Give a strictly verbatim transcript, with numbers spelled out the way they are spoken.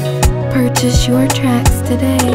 Purchase your tracks today.